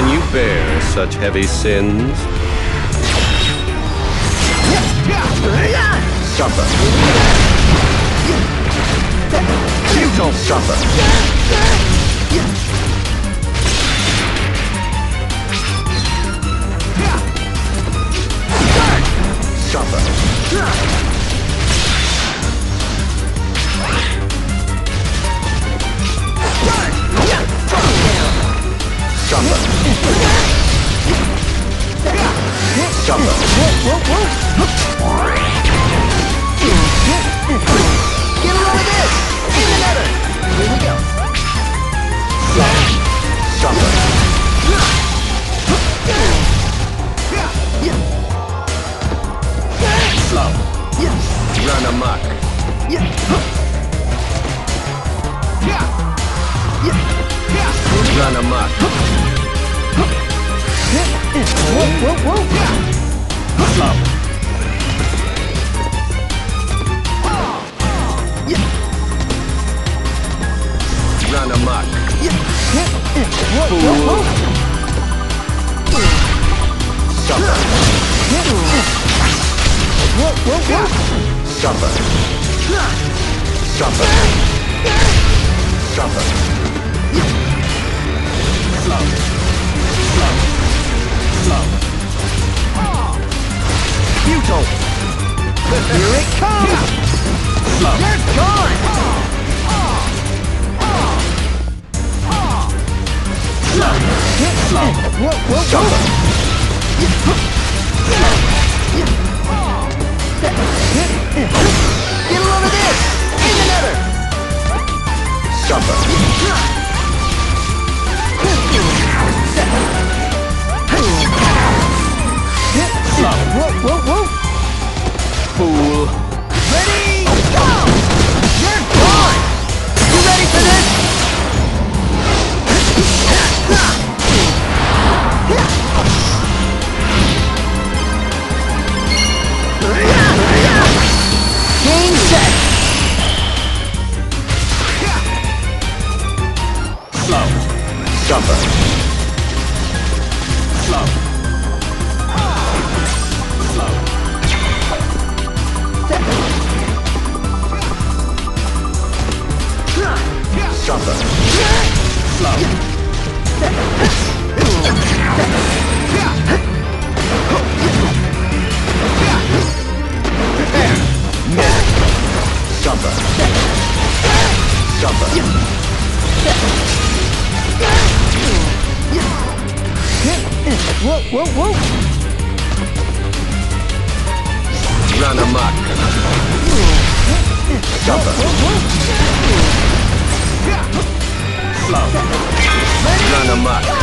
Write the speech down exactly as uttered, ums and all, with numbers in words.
Can you bear such heavy sins? Suffer. You don't suffer. Suffer. Run amok. Slow. Run amok. Fool. Suffer. Suffer. Suffer. Suffer. Slow, slow, slow. Futile. Here it comes. Slow. You're gone. Slow, slow. Whoa, whoa, whoa. Get a load of this. In another. Suffer. Slow. Whoa, whoa, whoa. Fool. Ready, go! You're gone! You ready for this? Game set! Slow. Jumper. Slow. Jumper. Slow. Jumper. Jumper. Whoa, whoa, whoa. Run amok. Jumper. Slow. Run amok.